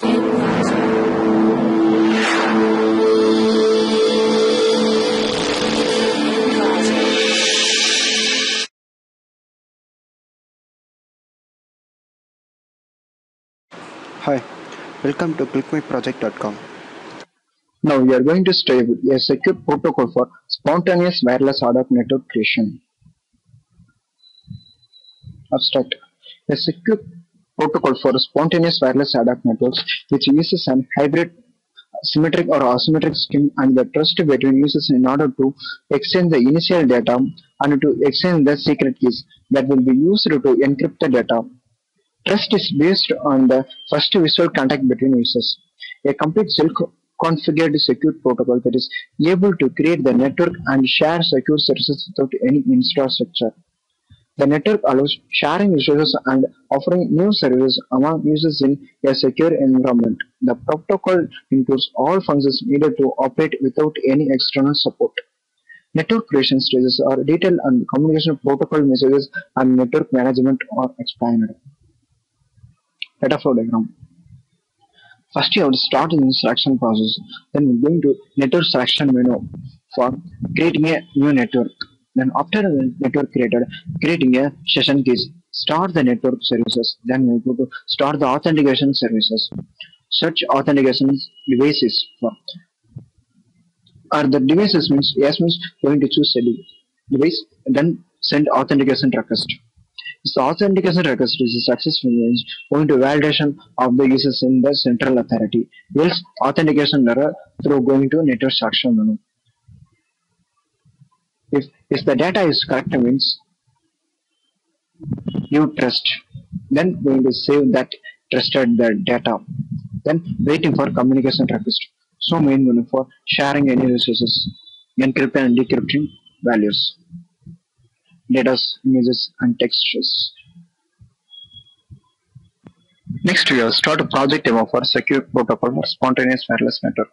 Hi, welcome to ClickMyProject.com. Now we are going to study a secure protocol for spontaneous wireless ad hoc network creation. Abstract. A secure protocol for spontaneous wireless ad hoc networks which uses an hybrid symmetric or asymmetric scheme and the trust between users in order to exchange the initial data and to exchange the secret keys that will be used to encrypt the data. Trust is based on the first visual contact between users. A complete self-configured secure protocol that is able to create the network and share secure services without any infrastructure. The network allows sharing resources and offering new services among users in a secure environment. The protocol includes all functions needed to operate without any external support. Network creation stages are detailed and communication protocol messages and network management are explained. Data flow diagram. First, you have to start the selection process. Then we are going to network selection menu for creating a new network. Then after the network created, creating a session keys. Start the network services. Then we go to start the authentication services. Search authentication devices for. Or the devices means yes means going to choose a device. Then send authentication request. So authentication request is successful means going to validation of the users in the central authority. Else authentication error through going to network selection menu. If the data is correct means you trust. Then going to save that trusted the data. Then waiting for communication request. So main menu for sharing any resources, encrypting and decrypting values. Data, images, and textures. Next, we will start a project demo for secure protocol for spontaneous wireless network.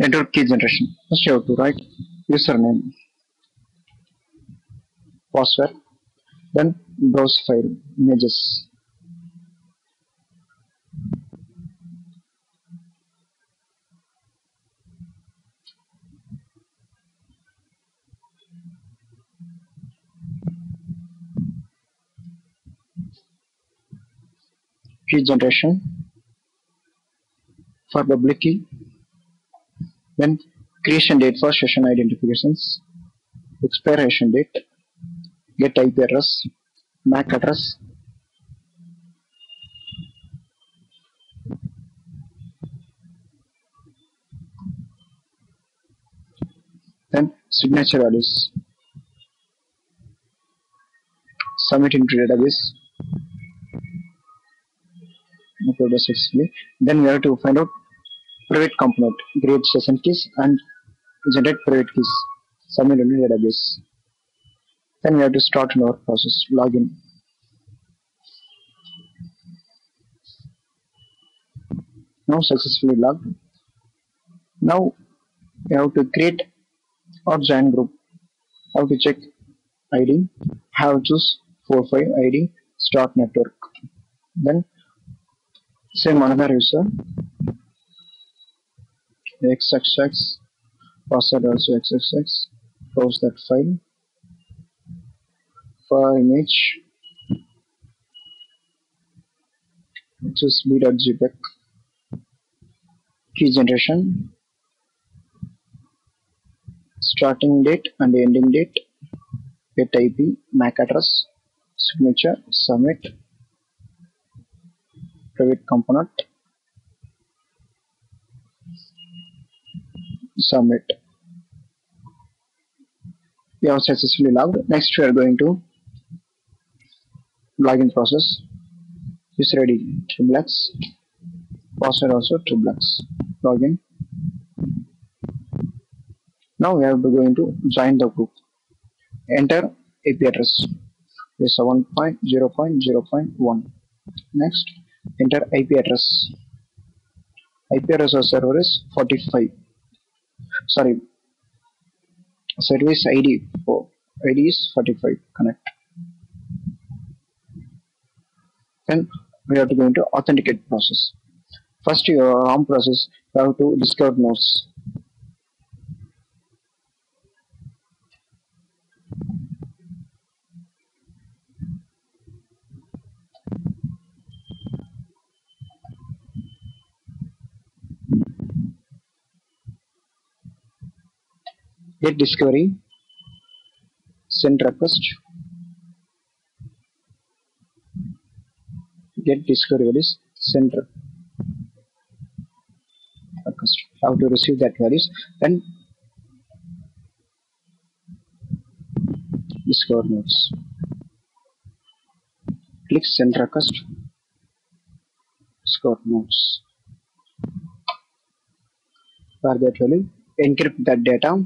Network key generation. First, you have to write username, password, then browse file, images. Key generation for public key, then creation date for session identifications, expiration date, get IP address, MAC address, then signature values, submit into database. Then we have to find out private component, create session keys and generate private keys, submit into database. Then we have to start our process, login. Now successfully logged. Now we have to create or join group. How to check ID? How to choose 45 ID, start network. Then same another user xxx, password also xxx, browse that file for image, choose b.jpg, key generation, starting date and ending date, get IP, MAC address, signature, submit, private component, submit. We have successfully logged. Next we are going to login process. Is ready, triplex, password also triplex, login. Now we have to go into join the group. Enter IP address is 1.0.0.1. Next, enter IP address. IP address of server is 45. Sorry, service ID. Oh, ID is 45. Connect. Then we have to go into authenticate process. First, your ARM process, you have to discover nodes. Get discovery, send request, get discovery values, send request, how to receive that values, then discover nodes, click send request, discover nodes, for that value, encrypt that data,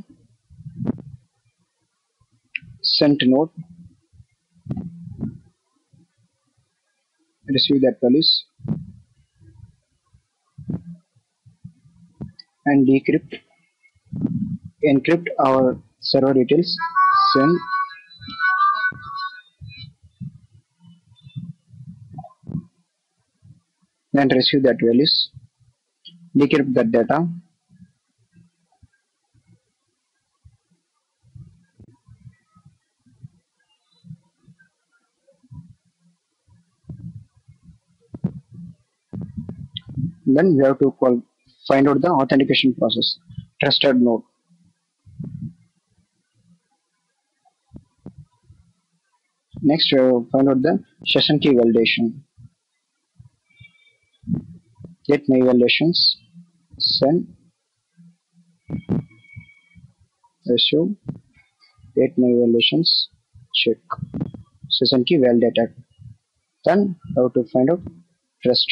sent node, receive that values and decrypt, encrypt our server details, send and receive that values, decrypt that data, then we have to find out the authentication process. Trusted node. Next, we have to find out the session key validation. Get my validations, send, receive, get my validations, check, session key validated. Then, we have to find out trust.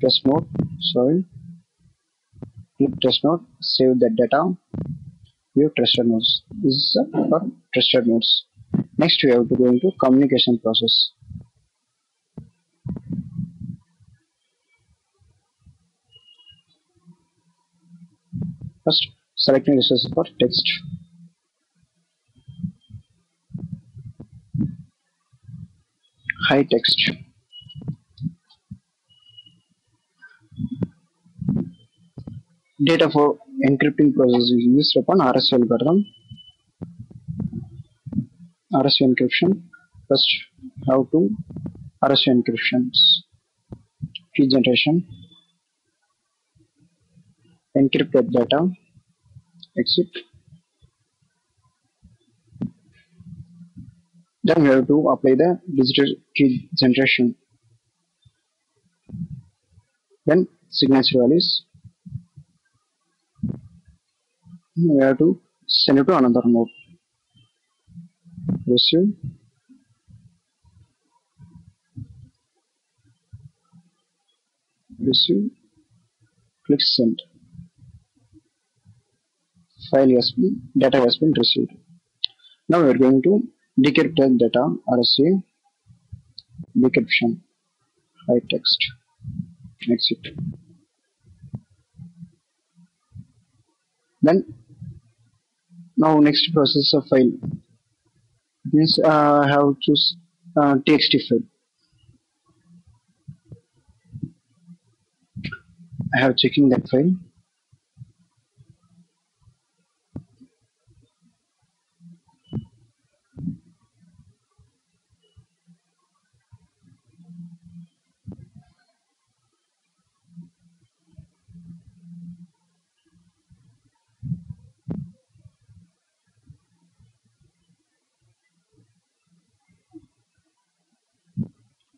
Trust node, sorry, click trust node, save the data, view trusted nodes. This is for trusted nodes. Next, we have to go into communication process. First, selecting resources for text. High text. Data for encrypting process is used upon RSA algorithm. RSA encryption. First, how to RSA encryptions. Key generation. Encrypt that data. Exit. Then we have to apply the digital key generation. Then signature values. We have to send it to another node. Receive. Receive. Click send. File has been, data has been received. Now we are going to decrypt that data, RSA decryption, high text, exit. Then now next process of file, it means I have to choose txt file. I have checking that file.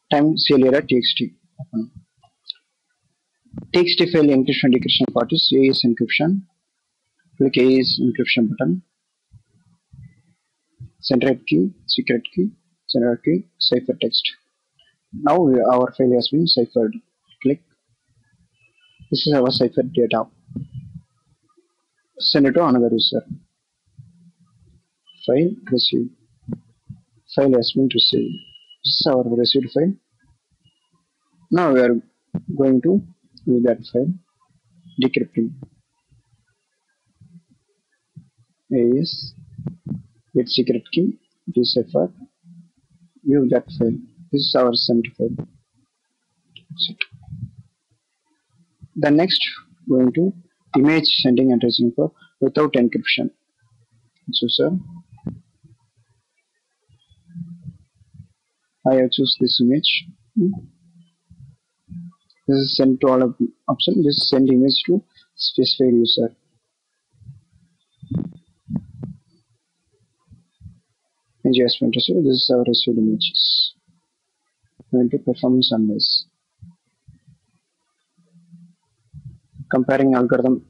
Time serial.txt. Txt file encryption decryption part is AES encryption. Click AES encryption button. Central key, secret key, central key, ciphertext. Now our file has been ciphered. Click. This is our ciphered data. Send it to another user. File received. File has been received. This is our received file. Now we are going to use that file, decrypting. AES, get secret key, decipher, view that file. This is our sent file. The next going to image sending and receiving for without encryption. So sir, I have choose this image. This is sent to all of the option. This is send image to specified user. And just want to say this is our received images. I'm going to perform summarize. Comparing algorithm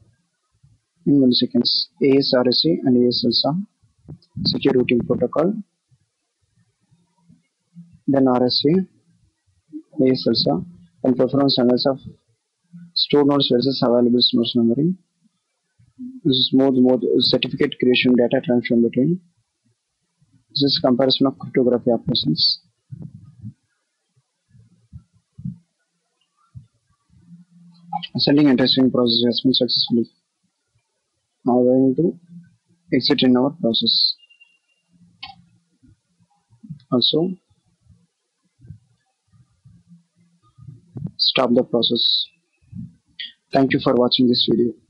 in 1 second. ASRSC and ASLSA, secure routing protocol, then RSA, ASLSA, and performance analysis of stored nodes versus available source memory. This is more certificate creation, data transfer between. This is comparison of cryptography operations. Sending and receiving process has been successfully. Now we are going to exit in our process. Also, stop the process. Thank you for watching this video.